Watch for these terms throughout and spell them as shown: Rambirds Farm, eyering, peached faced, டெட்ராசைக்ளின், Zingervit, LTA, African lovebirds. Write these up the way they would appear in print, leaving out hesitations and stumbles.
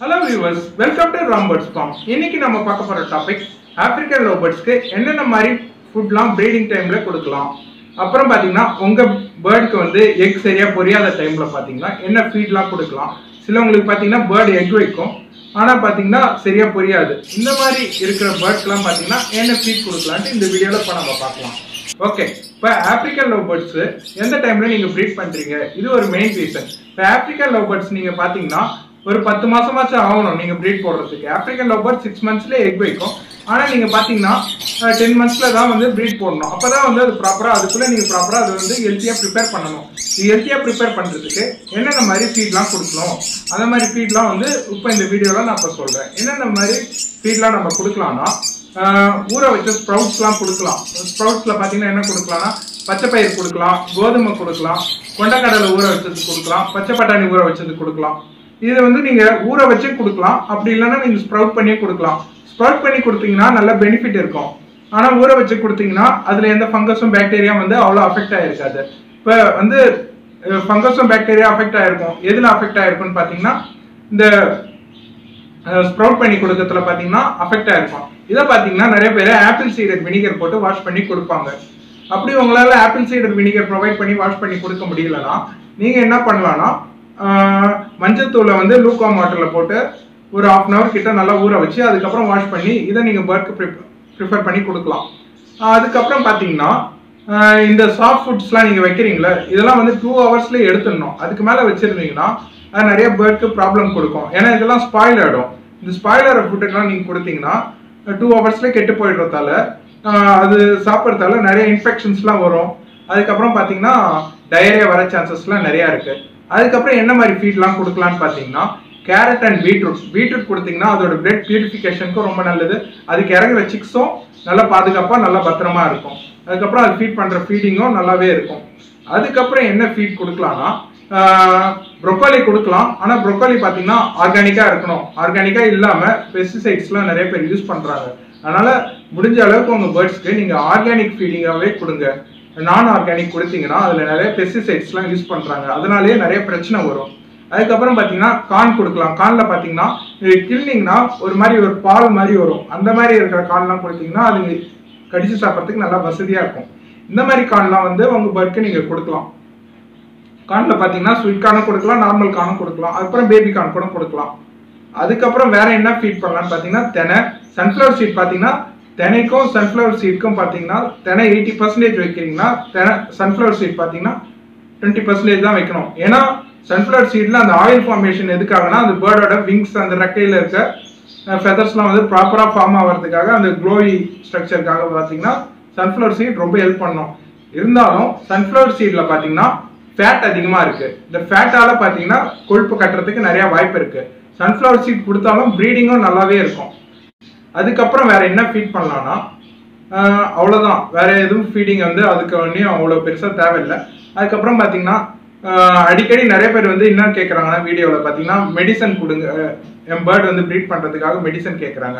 Hello viewers, welcome to Rambirds Farm. Today we will talk about topic African lovebirds. Food long breeding time la kodukkalam. Appuram pathina unga bird ku vande egg seriya poriyada time la pathina enna feed la kodukkalam. Sila ungalku pathina bird egg vaikkum. Ana pathina seriya poriyadu. Indha mari irukra bird la pathina enna feed kodukkalam indha video la panama paakalam. Okay, for African lovebirds, what time you breed? This is the main reason. For African lovebirds, you can breed for African lovebirds 6 months egg break. But you can 10 months breed for LTA prepare. LTA prepare feed ஊற வச்ச ஸ்ப்ரவுட்ஸ்லாம் கொடுக்கலாம். ஸ்ப்ரவுட்ஸ்ல பாத்தீங்கன்னா என்ன கொடுக்கலாம்னா பச்சை பயிர் கொடுக்கலாம், கோதுமை கொடுக்கலாம், கொண்டக்கடலை ஊற வச்சது கொடுக்கலாம், பச்சை பட்டாணி ஊற வச்சது கொடுக்கலாம். இது வந்து நீங்க ஊற வச்சே கொடுக்கலாம். அப்படி இல்லனா நீங்க ஸ்ப்ரவுட் பண்ணியே கொடுக்கலாம். ஸ்ப்ரவுட் பண்ணி கொடுத்தீங்கன்னா நல்ல பெனிஃபிட் இருக்கும். ஆனா ஊற வச்சே கொடுத்தீங்கன்னா அதுல எந்த ஃபங்கஸும் பாக்டீரியா வந்து அவ்வளவு அஃபெக்ட் ஆயிருக்காது. இப்ப வந்து ஃபங்கஸும் பாக்டீரியா அஃபெக்ட் ஆயிருக்கும். எதுல அஃபெக்ட் ஆயிருக்கும்னு பாத்தீங்கன்னா இந்த ஸ்ப்ரவுட் பண்ணி கொடுக்கிறதுல பாத்தீங்கன்னா அஃபெக்ட் ஆயிருக்கும். இத பாத்தீங்கன்னா நிறைய பேர் ஆப்பிள் சீடர் வினிகர் போட்டு வாஷ் பண்ணி கொடுப்பாங்க. அப்படி உங்களால ஆப்பிள் சீடர் வினிகர் ப்ரொவைட் பண்ணி வாஷ் பண்ணி கொடுக்க முடியலனா நீங்க என்ன பண்ணலாம்னா மஞ்சத்தூளை வந்து லூகா வாட்டர்ல போட்டு ஒரு 1/2 hour கிட்ட நல்லா ஊற வச்சு அதுக்கு அப்புறம் வாஷ் பண்ணி இத நீங்க பர்ட்க்கு ப்ரிஃபர் பண்ணி கொடுக்கலாம். அதுக்கு அப்புறம் பாத்தீங்கன்னா இந்த சாஃப்ட் ஃபுட்ஸ்லாம் நீங்க வைக்கிறீங்களா இதெல்லாம் வந்து 2 ஹவர்ஸ்ல எடுத்துறணும். அதுக்கு மேல வச்சிருந்தீங்கன்னா அது நிறைய பர்ட்க்கு ப்ராப்ளம் கொடுக்கும். ஏன்னா இதெல்லாம் ஸ்பாயில் ஆயிடும். இந்த ஸ்பாயிலர் ஃபுட்லாம் நீங்க கொடுத்தீங்கன்னா 2 hours கெட்டு போயிடுறதால அது சாப்பிட்றதால நிறைய இன்ஃபெக்ஷன்ஸ்லாம் வரும். அதுக்கப்புறம் பார்த்தீங்கன்னா டயரியா வர சான்சஸ்லாம் நிறையா இருக்கு. அதுக்கப்புறம் என்ன மாதிரி ஃபீட்லாம் கொடுக்கலான்னு பார்த்தீங்கன்னா கேரட் அண்ட் பீட்ரூட். பீட்ரூட் கொடுத்தீங்கன்னா அதோட பிளட் பியூரிஃபிகேஷனுக்கும் ரொம்ப நல்லது. அதுக்கு இறங்குற சிக்ஸும் நல்லா பாதுகாப்பாக நல்லா பத்திரமா இருக்கும். அதுக்கப்புறம் அது ஃபீட் பண்ணுற ஃபீடிங்கும் நல்லாவே இருக்கும். அதுக்கப்புறம் என்ன ஃபீட் கொடுக்கலாம்னா ப்ரொக்கோலி கொடுக்கலாம். ஆனால் ப்ரொக்கோலி பார்த்தீங்கன்னா ஆர்கானிக்காக இருக்கணும். ஆர்கானிக்காக இல்லாமல் பெஸ்டிசைட்ஸ்லாம் நிறைய பேர் யூஸ் பண்ணுறாங்க. அதனால் முடிஞ்ச அளவுக்கு உங்கள் பேர்ட்ஸ்க்கு நீங்கள் ஆர்கானிக் ஃபீடிங்காகவே கொடுங்க. நான் ஆர்கானிக் கொடுத்தீங்கன்னா அதில் நிறைய பெஸ்டிசைட்ஸ்லாம் யூஸ் பண்ணுறாங்க. அதனாலேயே நிறைய பிரச்சனை வரும். அதுக்கப்புறம் பார்த்தீங்கன்னா கார்ன் கொடுக்கலாம். கார்னில் பார்த்தீங்கன்னா கிள்னிங்னா ஒரு மாதிரி ஒரு பால் மாதிரி வரும். அந்த மாதிரி இருக்கிற கார்ன்லாம் கொடுத்தீங்கன்னா அது கடிச்சு சாப்பிட்றதுக்கு நல்லா வசதியாக இருக்கும். இந்த மாதிரி கார்ன்லாம் வந்து உங்கள் பேர்ட்க்கு நீங்கள் கொடுக்கலாம். கார்னில் பார்த்தீங்கன்னா ஸ்வீட் கார்னும் கொடுக்கலாம், நார்மல் கார்னும் கொடுக்கலாம், அதுக்கப்புறம் பேபி கார்ன் கூட கொடுக்கலாம். அதுக்கப்புறம் வேறு என்ன ஃபீட் பண்ணலான்னு பார்த்தீங்கன்னா தெனை, சன்ஃப்ளவர் சீட் பார்த்தீங்கன்னா தெனைக்கும் சன்ஃப்ளவர் சீட்க்கும் பார்த்தீங்கன்னா தெனை 80% வைக்கிறீங்கன்னா தெனை சன்ஃப்ளவர் சீட் பார்த்தீங்கன்னா 20% தான் வைக்கணும். ஏன்னா சன்ஃப்ளவர் சீட்ல அந்த ஆயில் ஃபார்மேஷன் எதுக்காகனா அந்த பேர்டோட விங்ஸ் அந்த ரெக்கையில் இருக்க ஃபெதர்ஸ்லாம் வந்து ப்ராப்பராக ஃபார்ம் ஆகிறதுக்காக அந்த க்ளோயி ஸ்ட்ரக்சருக்காக பார்த்தீங்கன்னா சன்ஃப்ளவர் சீட் ரொம்ப ஹெல்ப் பண்ணும். இருந்தாலும் சன்ஃப்ளவர் சீடில் பார்த்தீங்கன்னா ஃபேட் அதிகமாக இருக்குது. இந்த ஃபேட்டால் பார்த்தீங்கன்னா கொழுப்பு கட்டுறதுக்கு நிறையா வாய்ப்பு இருக்குது. சன்ஃப்ளவர் சீட் கொடுத்தாலும் ப்ரீடிங்கும் நல்லாவே இருக்கும். அதுக்கப்புறம் வேறு என்ன ஃபீட் பண்ணலான்னா அவ்வளோதான். வேறு எதுவும் ஃபீடிங் வந்து அதுக்கு ஒன்றையும் அவ்வளோ பெருசாக தேவையில்லை. அதுக்கப்புறம் பார்த்தீங்கன்னா அடிக்கடி நிறைய பேர் வந்து என்ன கேட்குறாங்கன்னா வீடியோவில் பார்த்தீங்கன்னா மெடிசன் கொடுங்க, என் பேர்ட் வந்து ப்ரீட் பண்ணுறதுக்காக மெடிசன் கேட்குறாங்க.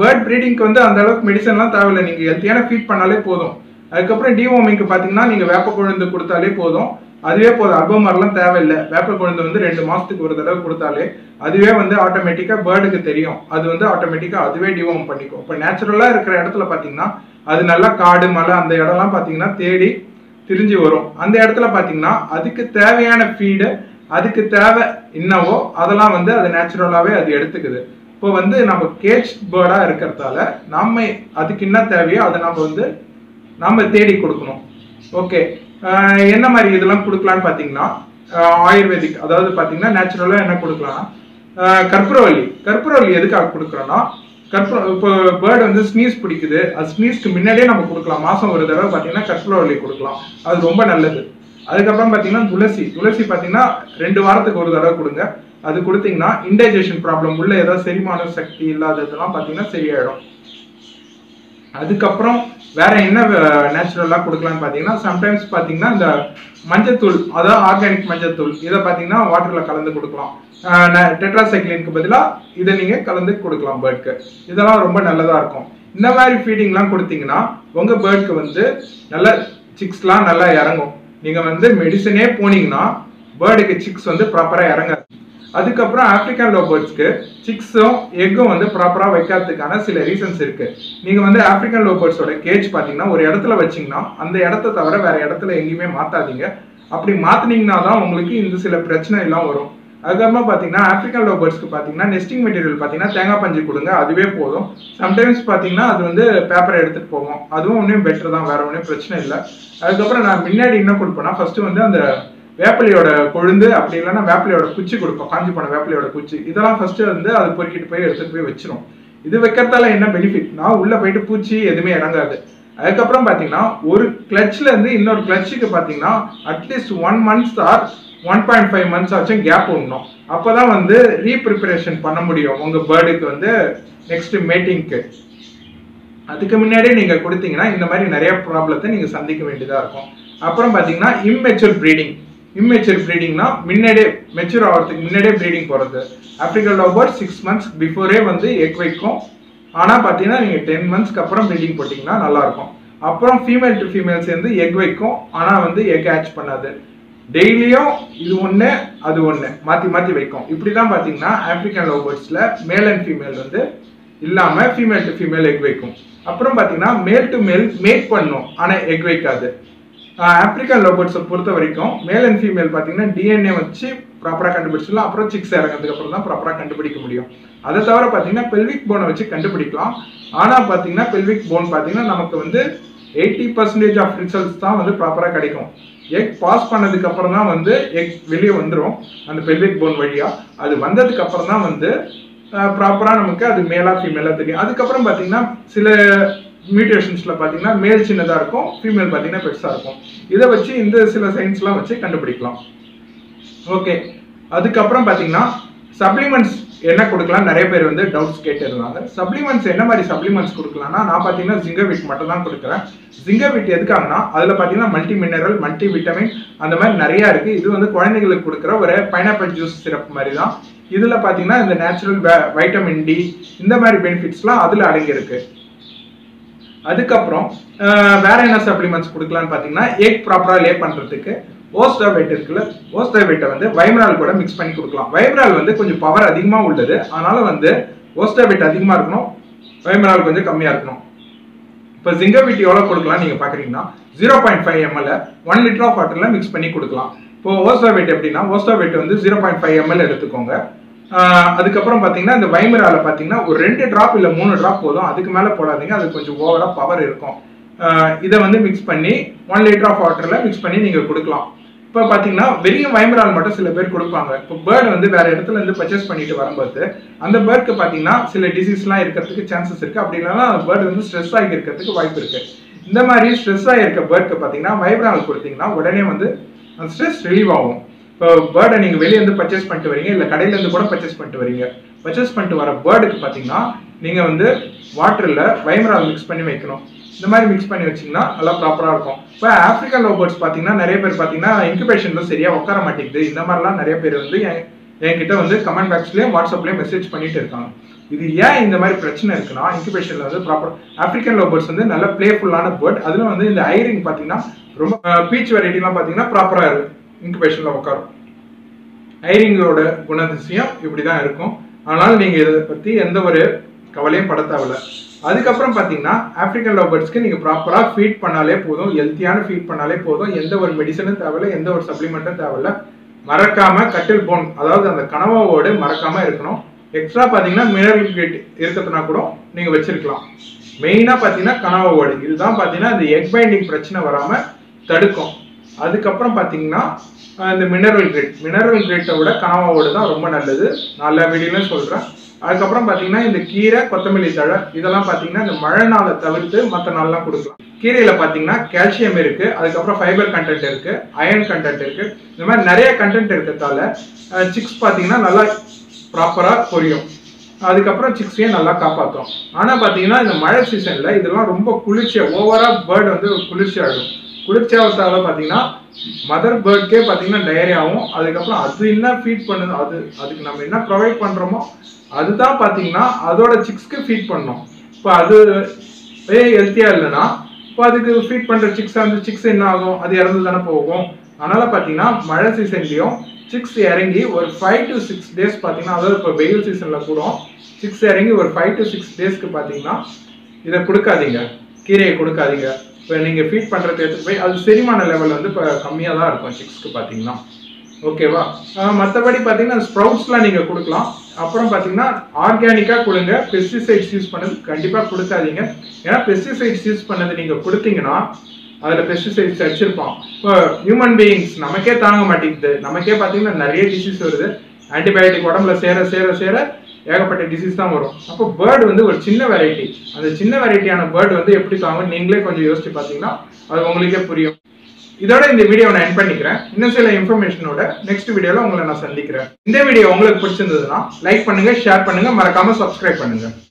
பேர்ட் ப்ரீடிங்க்கு வந்து அந்தளவுக்கு மெடிசன்லாம் தேவையில்லை. நீங்கள் ஹெல்த்தியான ஃபீட் பண்ணாலே போதும். அதுக்கப்புறம் டிவோமிங்க்கு பார்த்தீங்கன்னா நீங்கள் வேப்ப கொழுந்து கொடுத்தாலே போதும். அதுவே போதும். அல்பமரெலாம் தேவையில்லை. வேப்ப கொழுந்து வந்து 2 மாதத்துக்கு ஒரு தடவை கொடுத்தாலே அதுவே வந்து ஆட்டோமேட்டிக்காக பேர்டுக்கு தெரியும். அது வந்து ஆட்டோமேட்டிக்காக அதுவே டிவோம் பண்ணிக்கும். இப்போ நேச்சுரலாக இருக்கிற இடத்துல பார்த்தீங்கன்னா அது நல்லா காடு மலை அந்த இடம்லாம் பார்த்தீங்கன்னா தேடி திரிஞ்சு வரும். அந்த இடத்துல பார்த்தீங்கன்னா அதுக்கு தேவையான ஃபீடு அதுக்கு தேவை என்னவோ அதெல்லாம் வந்து அது நேச்சுரலாகவே அது எடுத்துக்குது. இப்போ வந்து நம்ம கேஜ் பேர்டாக இருக்கிறதால நம்ம அதுக்கு என்ன தேவையோ அதை நம்ம வந்து நம்ம தேடி கொடுக்கணும். ஓகே, என்ன மாதிரி இதெல்லாம் கொடுக்கலான்னு பார்த்தீங்கன்னா ஆயுர்வேதிக், அதாவது பார்த்தீங்கன்னா நேச்சுரலாக என்ன கொடுக்கலாம்னா கற்பூரவள்ளி. கற்பூரவள்ளி எதுக்காக கொடுக்குறோன்னா இப்போ பேர்டு வந்து ஸ்னீஸ் பிடிக்குது, அது ஸ்னீஸ்க்கு முன்னாடியே நம்ம கொடுக்கலாம். மாதம் ஒரு தடவை பார்த்தீங்கன்னா கற்பூரவள்ளி கொடுக்கலாம். அது ரொம்ப நல்லது. அதுக்கப்புறம் பார்த்தீங்கன்னா துளசி. துளசி பார்த்தீங்கன்னா 2 வாரத்துக்கு ஒரு தடவை கொடுங்க. அது கொடுத்தீங்கன்னா இன்டைஜஷன் ப்ராப்ளம் உள்ள ஏதாவது செரிமான சக்தி இல்லாததெல்லாம் பார்த்தீங்கன்னா சரியாயிடும். அதுக்கப்புறம் வேற என்ன நேச்சுரலாக கொடுக்கலான்னு பார்த்தீங்கன்னா சம்டைம்ஸ் பார்த்தீங்கன்னா இந்த மஞ்சத்தூள், அதாவது ஆர்கானிக் மஞ்சத்தூள், இதை பார்த்தீங்கன்னா வாட்டரில் கலந்து கொடுக்கலாம். டெட்ராசைக்ளினுக்கு பதிலாக இதை நீங்கள் கலந்து கொடுக்கலாம் பேர்ட்க்கு. இதெல்லாம் ரொம்ப நல்லதாக இருக்கும். இந்த மாதிரி ஃபீடிங்லாம் கொடுத்தீங்கன்னா உங்கள் பேர்ட்க்கு வந்து நல்ல சிக்ஸ்லாம் நல்லா இறங்கும். நீங்கள் வந்து மெடிசனே போனீங்கன்னா பேர்டுக்கு சிக்ஸ் வந்து ப்ராப்பராக இறங்காது. அதுக்கு African lovebirds க்கு chicks egg வந்து proper ஆ வைக்கிறதுக்கான சில reasons இருக்கு. நீங்க வந்து African lovebirds ஓட cage பாத்தீங்கன்னா ஒரு இடத்துல வச்சீங்கன்னா அந்த இடத்தை தவிர வேற இடத்துல எங்கயுமே மாத்தாதீங்க. அப்படி மாத்துனீங்கன்னா தான் உங்களுக்கு இந்த சில பிரச்சனை எல்லாம் வரும். அதுக்கப்புறமா பாத்தீங்கன்னா African lovebirds க்கு பாத்தீங்கன்னா nesting material பாத்தீங்கன்னா தேங்காய் பஞ்சு கொடுங்க அதுவே போதும். Sometimes பாத்தீங்கன்னா அது வந்து பேப்பர் எடுத்துட்டு போவோம். அதுவும் ஒண்ணே பெட்டர் தான் வேற ஒண்ணே பிரச்சனை இல்ல. அதுக்கு அப்புறம் நான் முன்னாடி என்ன கொடுப்பேன்னா first வந்து அந்த வேப்பலையோட கொழுந்து அப்படி இல்லனா வேப்பலையோட குச்சி கொடுப்போம் காஞ்சி போன வேப்பலையோட குச்சி இதெல்லாம் ஃபர்ஸ்ட் வந்து அது பொறுக்கிட்டு போய் எடுத்து போய் வெச்சிரும் இது வைக்கிறதால என்ன பெனிஃபிட்னா உள்ள போய்ட்டு பூச்சி எதுமே இறங்காது அதுக்கு அப்புறம் பாத்தீங்கன்னா ஒரு கிளட்ச்ல இருந்து இன்னொரு கிளட்ச்க்கு பாத்தீங்கன்னா at least 1 month or 1.5 months ஆச்சும் கேப் உண்டோம் அப்பதான் வந்து ரீபிரிபரேஷன் பண்ண முடியும் உங்க பேர்டுக்கு வந்து நெக்ஸ்ட் மேட்டிங்க்கு அதுக்கு முன்னாடி நீங்க கொடுத்தீங்கன்னா இந்த மாதிரி நிறைய ப்ராப்ளத்தை நீங்க சந்திக்க வேண்டியதா இருக்கும் அப்புறம் பாத்தீங்கன்னா immature breeding Immature breeding na minnade mature avarthukku minnade breeding poradhu African lovebird 6 months before vandu egg vaikkum ana pathina neenga 10 months ku appuram breeding potingna nalla irukum appuram female to female sendu egg vaikkum ana vandu egg hatch pannadhu daily idu onne adu onne maati maati vaikkum ipdi dhaan pathina African lovebirds la male and female vandu illama female to female egg vaikkum appuram pathina male to male mate pannum ana egg vaikkadhu African lovebirds பொறுத்த வரைக்கும் மேல் and female பாத்தீங்கன்னா DNA வச்சு ப்ராப்பரா கண்டுபிடிச்சலாம் அப்புறம் chicks இறங்கிறதுக்கு அப்புறம் தான் ப்ராப்பரா கண்டுபிடிக்க முடியும் அத தவிர பாத்தீங்கன்னா pelvic bone வச்சு கண்டுபிடிக்கலாம் ஆனா பாத்தீங்கன்னா pelvic bone பாத்தீங்கன்னா நமக்கு வந்து 80% of results தான் வந்து ப்ராப்பரா கிடைக்கும் egg pass பண்ணதுக்கு அப்புறம் தான் வந்து egg வெளிய வந்துரும் அந்த pelvic bone வழியா அது வந்ததுக்கு அப்புறம் தான் வந்து ப்ராப்பரா நமக்கு அது மேலா ஃபீமேலா தெரியும் அதுக்கு அப்புறம் பாத்தீங்கன்னா சில mutations la pathina male chinada irukum female pathina petsa irukum idha vechi indha sila signs la vechi kandupidikalam okay adukku apram pathina supplements enna kodukala nariya per vende doubts ketiranga supplements enna mari supplements kodukalana na pathina zingervit mattum dhaan kodukren zingervit edukagana adula pathina multi mineral multi vitamin andha mari nariya irukku idu vende kolandigalukku kodukra oru pineapple juice syrup mari dhaan idula pathina indha natural vitamin D indha mari benefits la adula adangi irukku அதுக்கு அப்புறம் வேற என்ன supplements கொடுக்கலாம்னு பாத்தீங்கன்னா egg ப்ராப்பரா லே பண்றதுக்கு ஓஸ்டவேட் இருக்குல ஓஸ்டவேட் வந்து வைமரால் கூட mix பண்ணி கொடுக்கலாம் வைமரால் வந்து கொஞ்சம் பவர் அதிகமா உள்ளது அதனால வந்து ஓஸ்டவேட் அதிகமா இருக்கணும் வைமரால் கொஞ்சம் கம்மியா இருக்கணும் இப்ப ஜிங்கர்விட் எவ்வளவு கொடுக்கலாம் நீங்க பாக்குறீங்கன்னா 0.5 ml 1 லிட்டர் ஆஃப் வாட்டர்ல mix பண்ணி கொடுக்கலாம் இப்போ ஓஸ்டவேட் எப்படின்னா ஓஸ்டவேட் வந்து 0.5 ml எடுத்துக்கோங்க அதுக்கு அப்புறம் பாத்தீங்கன்னா இந்த வைமரால பாத்தீங்கன்னா ஒரு 2 டிராப் இல்ல 3 டிராப் போதும் அதுக்கு மேல போடாதீங்க அது கொஞ்சம் ஓவரா பவர் இருக்கும் இத வந்து mix பண்ணி 1 லிட்டர் ஆஃப் வாட்டர்ல mix பண்ணி நீங்க கொடுக்கலாம் இப்போ பாத்தீங்கன்னா வெறும் வைமரால் மட்டும் சில பேர் கொடுப்பாங்க இப்போ பேர்ட் வந்து வேற இடத்துல இருந்து பர்சேஸ் பண்ணிட்டு வரும்போது அந்த பேர்ட்க்கு பாத்தீங்கன்னா சில டிசீஸ்லாம் இருக்கிறதுக்கு சான்சஸ் இருக்கு அப்படினால பேர்ட் வந்து ஸ்ட்ரெஸ் ஆகி இருக்கிறதுக்கு வாய்ப்பு இருக்கு இந்த மாதிரி ஸ்ட்ரெஸ் ஆகி இருக்க பேர்ட்க்கு பாத்தீங்கன்னா வைமரால் கொடுத்தீங்கன்னா உடனே வந்து அந்த ஸ்ட்ரெஸ் ரிலீவ் ஆகும் Bird and you will purchase the bird, purchase the Purchase the bird, நீங்க வந்து வாட்டர்ல வைமரால் mix பண்ணி வைக்கணும் இந்த மாதிரி mix பண்ணி வச்சீங்கன்னா நல்லா ப்ராப்பரா இருக்கும் இப்ப African lovebirds பாத்தீங்கன்னா நிறைய பேர் பாத்தீங்கன்னா இன்குபேஷன்ல சரியா உட்கார மாட்டேங்குது இந்த மாதிரி எல்லாம் நிறைய பேர் வந்து என்கிட்ட வந்து கமெண்ட் பாக்ஸ்லயே வாட்ஸ்அப்லயே மெசேஜ் பண்ணிட்டு இருக்காங்க இது ஏன் இந்த மாதிரி பிரச்சனை இருக்குன்னா இன்குபேஷன்ல வந்து ப்ராப்பர் African lovebirds வந்து நல்ல ப்ளேஃபுல்லான பேர்ட் அதுல வந்து இந்த ஐரிங் பாத்தீங்கன்னா ரொம்ப பீச் வெரைட்டி எல்லாம் பாத்தீங்கன்னா ப்ராப்பரா இருக்கு இன்குபேஷன்ல உட்காரும் ஐரிங்கோட குணதிசயம் இப்படி தான் இருக்கும் ஆனால் நீங்க இத பத்தி எந்த ஒரு கவலையும் பட தேவையில்ல அதுக்கு அப்புறம் பாத்தீங்கன்னா African lovebirds க்கு நீங்க ப்ராப்பரா ஃபீட் பண்ணாலே போதும் ஹெல்தியான ஃபீட் பண்ணாலே போதும் எந்த ஒரு மெடிசனும் தேவையில்ல எந்த ஒரு சப்ளிமெண்டும் தேவையில்ல மறக்காம கட்டில் போன் அதாவது அந்த கனவாவோட மறக்காம இருக்கணும் எக்ஸ்ட்ரா பாத்தீங்கன்னா மினரல் கிட் இருக்கதுனா கூட நீங்க வச்சிருக்கலாம் மெயினா பாத்தீங்கன்னா கனவாவோட இதுதான் பாத்தீங்கன்னா அந்த எக் பைண்டிங் பிரச்சனை வராம தடுக்கும் அதுக்கு அப்புறம் பாத்தீங்கன்னா இந்த மினரல் கிரேட்டை விட கனவாவோட தான் ரொம்ப நல்லது நல்ல வீடியோல சொல்றேன் அதுக்கு அப்புறம் பாத்தீங்கன்னா இந்த கீரை கொத்தமல்லி தழை இதெல்லாம் பாத்தீங்கன்னா இந்த மழை நாளை தவிர்த்து மற்ற நாள்லாம் கொடுக்கலாம் கீரையில பாத்தீங்கன்னா கால்சியம் இருக்கு அதுக்கு அப்புறம் ஃபைபர் கண்டென்ட் இருக்கு அயர்ன் கண்டென்ட் இருக்கு இந்த மாதிரி நிறைய கண்டென்ட் இருக்கதால சிக்ஸ் பாத்தீங்கன்னா நல்லா ப்ராப்பரா பொரியும் அதுக்கு அப்புறம் சிக்ஸையும் நல்லா காப்பாத்தும் ஆனா பாத்தீங்கன்னா இந்த மழை சீசன்ல இதெல்லாம் ரொம்ப குளிர்ச்சியா ஓவரா பேர்ட் வந்து குளிர்ச்சி ஆகும் குளிர்ச்சியாவத்தால பாத்தீங்கன்னா மதர் பேர்ட்கே பாத்தீங்கன்னா டயரியாவும் அதுக்கப்புறம் அது என்ன ஃபீட் பண்ணுது அதுக்கு நம்ம என்ன ப்ரொவைட் பண்றோமோ அதுதான் பாத்தீங்கன்னா அதோட சிக்ஸ்க்கு ஃபீட் பண்ணோம் இப்போ அது ஹெல்த்தியா இல்லைன்னா இப்போ அதுக்கு ஃபீட் பண்ற சிக்ஸ் என்ன ஆகும் அது இறந்து தானே போகும் அதனால பாத்தீங்கன்னா மழை சீசன்லயும் சிக்ஸ் இறங்கி ஒரு 5 to 6 days பார்த்தீங்கன்னா, அதாவது இப்போ வெயில் சீசனில் கூடும், 6 இறங்கி ஒரு 5 to 6 daysக்கு பார்த்தீங்கன்னா இதை கொடுக்காதீங்க, கீரையை கொடுக்காதீங்க. இப்போ நீங்கள் ஃபீட் பண்ணுறது எடுத்து போய் அது செரிமான லெவல் வந்து இப்போ கம்மியாக தான் இருக்கும் 6க்கு பார்த்தீங்கன்னா, ஓகேவா. மற்றபடி பார்த்தீங்கன்னா ஸ்ப்ரவுட்ஸ்லாம் நீங்கள் கொடுக்கலாம். அப்புறம் பார்த்தீங்கன்னா ஆர்கானிக்காக கொடுங்க, பெஸ்டிசைட்ஸ் யூஸ் பண்ணது கண்டிப்பாக கொடுக்காதீங்க. ஏன்னா பெஸ்டிசைட்ஸ் யூஸ் பண்ணது நீங்கள் கொடுத்தீங்கன்னா அதில் பெஸ்டிசைட்ஸ் அடிச்சிருப்போம். இப்போ ஹியூமன் பீயிங்ஸ் நமக்கே தாங்க மாட்டேங்குது, நமக்கே பார்த்தீங்கன்னா நிறைய டிசீஸ் வருது, ஆன்டிபயோட்டிக் உடம்புல சேர சேர சேர ஏகப்பட்ட டிசீஸ் தான் வரும். அப்போ பேர்டு வந்து ஒரு சின்ன வெரைட்டி, அந்த சின்ன வெரைட்டியான பேர்டு வந்து எப்படி தாங்கன்னு நீங்களே கொஞ்சம் யோசிச்சு பார்த்தீங்கன்னா அது உங்களுக்கே புரியும். இதோட இந்த வீடியோவை நான் என் பண்ணிக்கிறேன். இன்னும் சில இன்ஃபர்மேஷனோட நெக்ஸ்ட் வீடியோவில் உங்களை நான் சந்திக்கிறேன். இந்த வீடியோ உங்களுக்கு பிடிச்சிருந்ததுன்னா லைக் பண்ணுங்கள், ஷேர் பண்ணுங்கள், மறக்காமல் சப்ஸ்கிரைப் பண்ணுங்கள்.